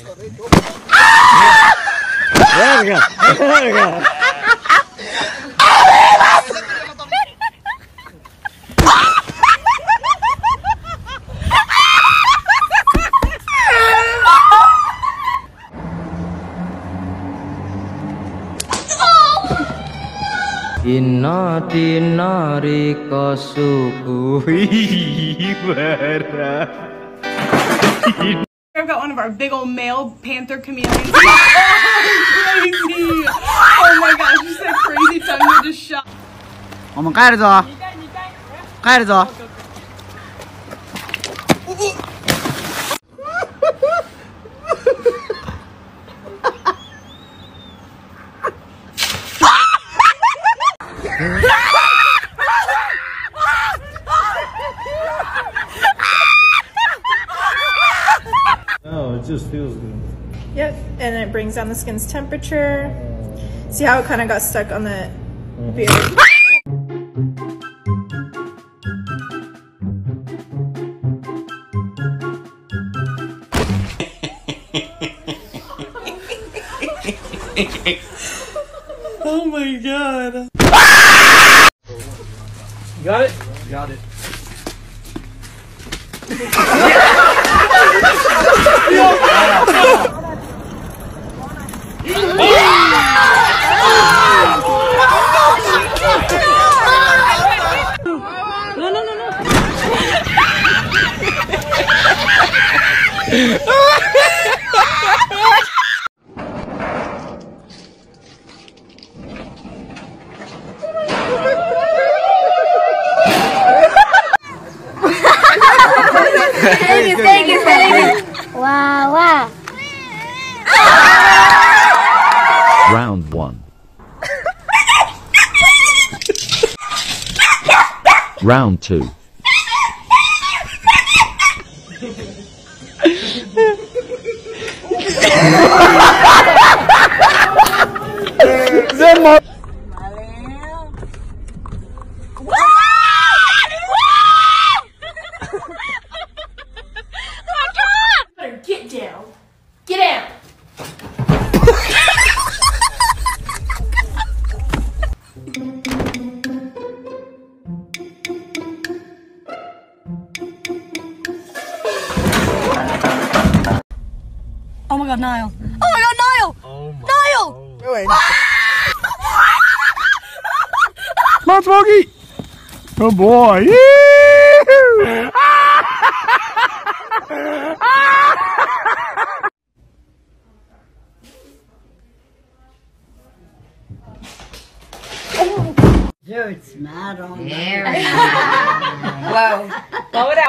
There we go. There we go. Inna dinari kasubuhi bara. I've got one of our big old male panther chameleons. Oh my gosh, you said crazy tongue, you just shot. I'm going to go. I'm going to go. Just feels good. Yep, and it brings down the skin's temperature. See how it kind of got stuck on the beard? Oh my god. Got it? Got it. Wow, wow. Round one. Round two. Oh my god, Niall. Oh my god, Niall! Oh my Niall! God. Niall! Oh. Come on, Smokey! Good boy! Dude, smart on there. Whoa. Blow it out.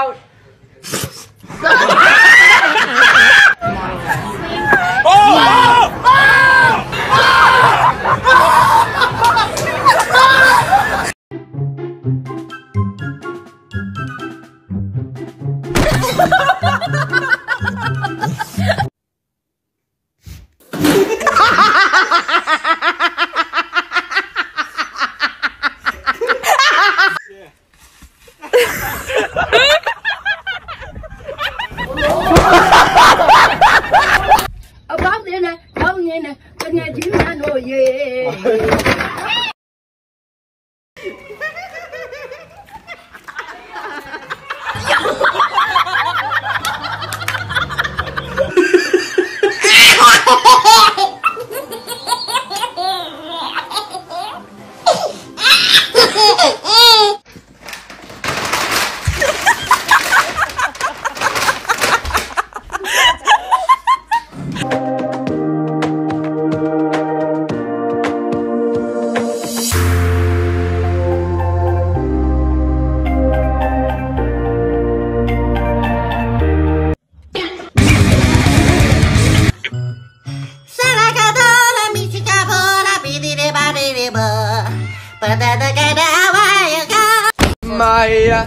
Maya,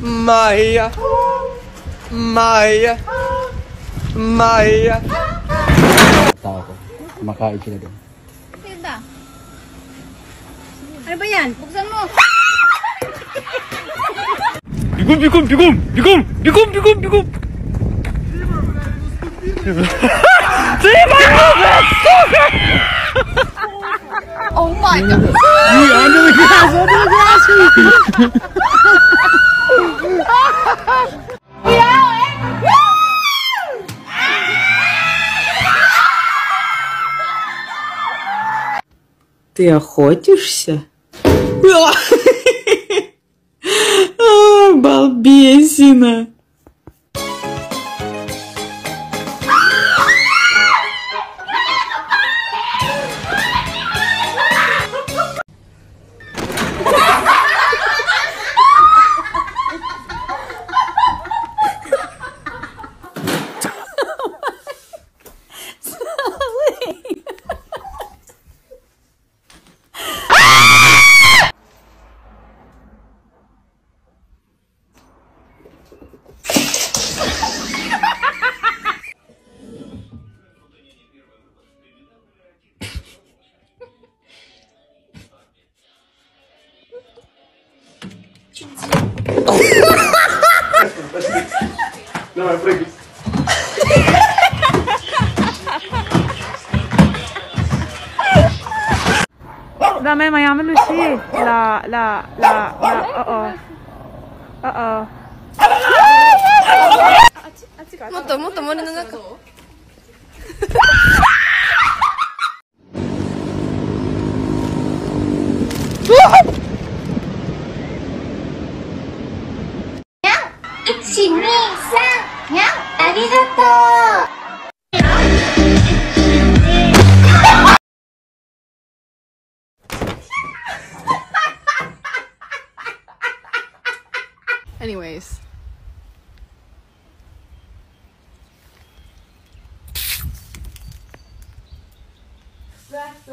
Maya, Maya, Maya. Tahu, maka itu lagi. Tidak. Apa yang? Buksan mo. Bigum, bigum, bigum, bigum, bigum, bigum, bigum. Oh my God! You under the grass! Under the grass! We out! Woo! Ты охотишься? Балбесина! Давай, прыгай. Dame, mai am Lucy. Uh-oh. Motto, mori no naka. Anyways. That's the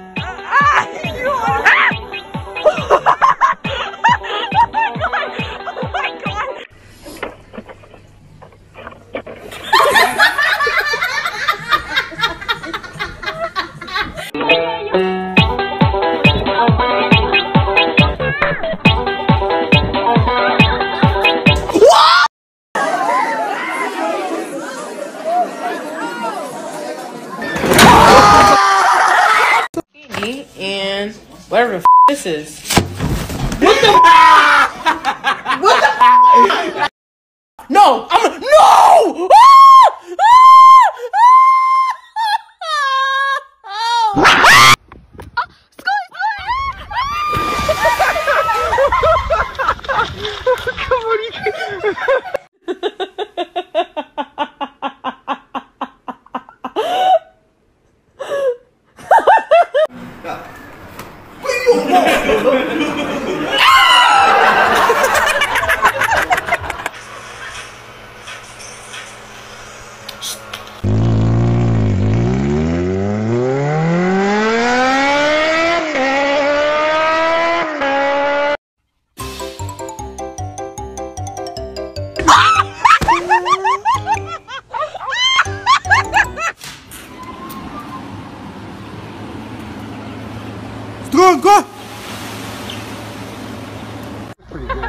Whatever the f this is. What the f? What the f? No! I'm gonna. No! Go! Pretty good.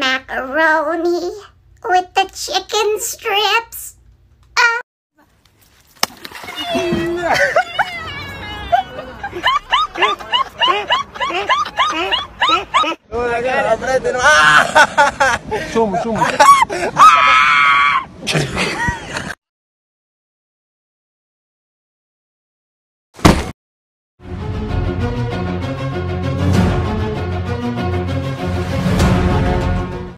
Macaroni with the chicken strips. Oh my God!